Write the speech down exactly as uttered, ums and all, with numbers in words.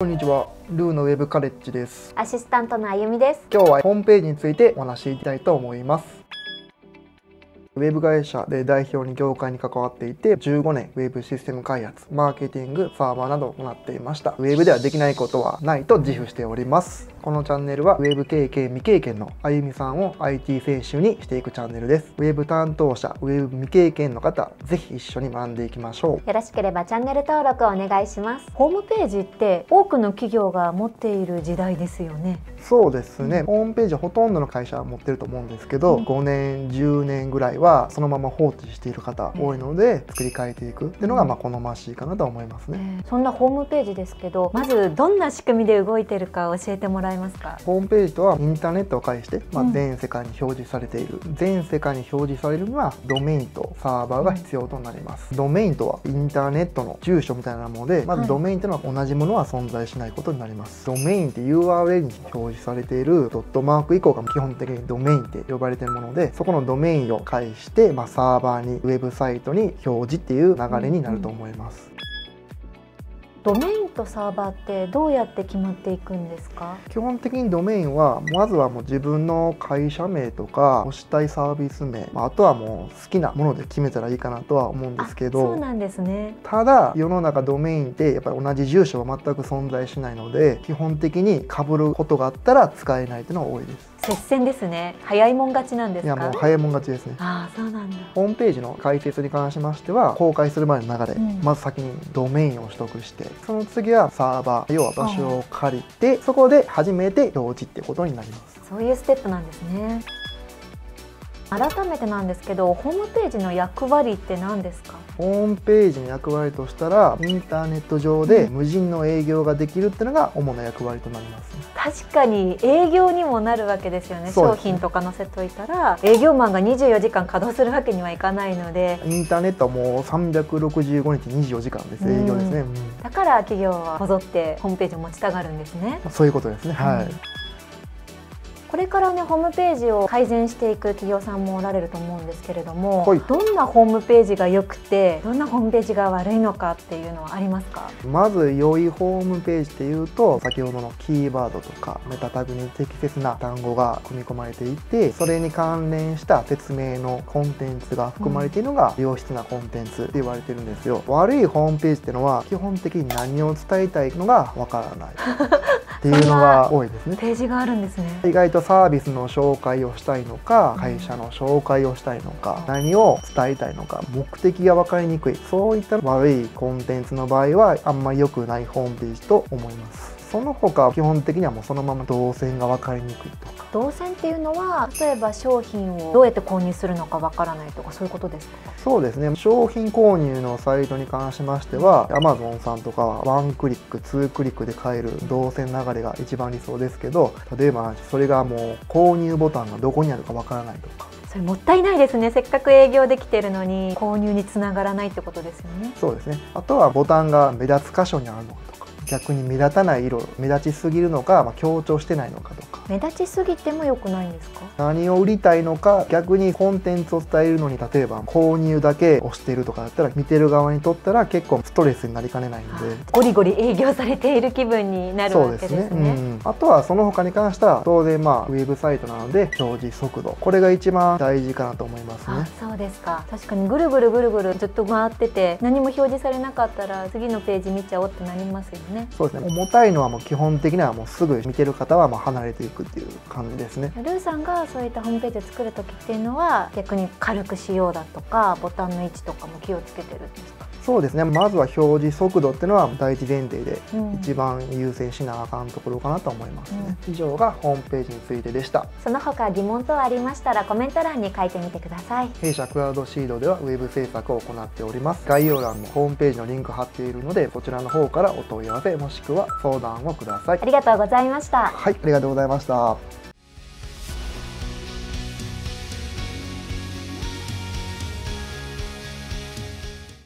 こんにちは、ルーのウェブカレッジです。アシスタントのあゆみです。今日はホームページについてお話しいきたいと思います。ウェブ会社で代表に業界に関わっていて、じゅうごねんウェブシステム開発、マーケティング、サーバーなどを行っていました。ウェブではできないことはないと自負しております。このチャンネルはウェブ経験未経験のあゆみさんを アイティー 選手にしていくチャンネルです。ウェブ担当者、ウェブ未経験の方、ぜひ一緒に学んでいきましょう。よろしければチャンネル登録をお願いします。ホームページって多くの企業が持っている時代ですよね。そうですね。うん、ホームページはほとんどの会社は持ってると思うんですけど、うん、ごねんじゅうねんぐらいはそのまま放置している方多いので、作り変えていくっていうのがまあ好ましいかなと思いますね。うん、そんなホームページですけど、まずどんな仕組みで動いてるか教えてもらえますか。ホームページとはインターネットを介して、まあ、全世界に表示されている、うん、全世界に表示されるにはドメインとサーバーが必要となります。うん、ドメインとはインターネットの住所みたいなもので、まずドメインというのは同じものは存在しないことになります。はい、ドメインって ユーアールエル に表示されているドットマーク以降が基本的にドメインって呼ばれているもので、そこのドメインを介して、まあ、サーバーにウェブサイトに表示っていう流れになると思います。うんうん、ドメインとサーバーってどうやって決まっていくんですか？基本的にドメインはまずはもう自分の会社名とか推したいサービス名、あとはもう好きなもので決めたらいいかなとは思うんですけど。そうなんですね。ただ世の中ドメインってやっぱり同じ住所は全く存在しないので、基本的に被ることがあったら使えないというのが多いです。接戦ですね。早いもん勝ちなんですか？いや、もう早いもん勝ちですね。ああ、そうなんだ。ホームページの解説に関しましては、公開する前の流れ、うん、まず先にドメインを取得して、その次はサーバー、要は場所を借りて、うん、そこで初めて表示ってことになります。そういうステップなんですね。改めてなんですけど、ホームページの役割って何ですか？ホームページの役割としたら、インターネット上で無人の営業ができるっていうのが主な役割となります。確かに営業にもなるわけですよね。商品とか載せといたら営業マンがにじゅうよじかん稼働するわけにはいかないので、インターネットはもうさんびゃくろくじゅうごにちにじゅうよじかんです。営業ですね。うん、だから企業はこぞってホームページを持ちたがるんですね。そういうことですね。はい、うん、これからね、ホームページを改善していく企業さんもおられると思うんですけれども、はい、どんなホームページが良くてどんなホームページが悪いのかっていうのはありますか？まず良いホームページっていうと、先ほどのキーワードとかメタタグに適切な単語が組み込まれていて、それに関連した説明のコンテンツが含まれているのが良質なコンテンツって言われてるんですよ。うん、悪いホームページってのは基本的に何を伝えたいのがわからないっていうのが多いですね。ページがあるんですね。意外とサービスの紹介をしたいのか、会社の紹介をしたいのか、うん、何を伝えたいのか、目的が分かりにくい、そういった悪いコンテンツの場合はあんまり良くないホームページと思います。その他基本的にはもうそのまま動線が分かりにくいとか。動線っていうのは、例えば商品をどうやって購入するのかわからないとか、そういうことですか？そうですね。商品購入のサイトに関しましては、Amazon さんとかはワンクリック、ツークリックで買える動線流れが一番理想ですけど、例えばそれがもう購入ボタンがどこにあるかわからないとか。それもったいないですね。せっかく営業できてるのに購入につながらないってことですよね。そうですね。あとはボタンが目立つ箇所にあるのかとか、逆に目立たない色、目立ちすぎるのか、まあ、強調してないのかとか。目立ちすぎても良くないんですか？何を売りたいのか、逆にコンテンツを伝えるのに、例えば購入だけ押しているとかだったら、見てる側にとったら結構ストレスになりかねないので、ゴリゴリ営業されている気分になるわけですね。そうですね。うん、あとはその他に関しては当然、まあウェブサイトなので表示速度、これが一番大事かなと思いますね。あ、そうですか。確かにぐるぐるぐるぐるずっと回ってて何も表示されなかったら、次のページ見ちゃおうってなりますよね。そうですね。重たいのはもう基本的にはもうすぐ見てる方はもう離れていくっていう感じですね。ルーさんがそういったホームページを作る時っていうのは、逆に軽くしようだとかボタンの位置とかも気をつけてるんですか？そうですね。まずは表示速度っていうのは第一前提で一番優先しなあかんところかなと思いますね。うん、以上がホームページについてでした。その他疑問等ありましたらコメント欄に書いてみてください。弊社クラウドシードではウェブ制作を行っております。概要欄もホームページのリンク貼っているので、そちらの方からお問い合わせもしくは相談をください。ありがとうございました。はい、ありがとうございました。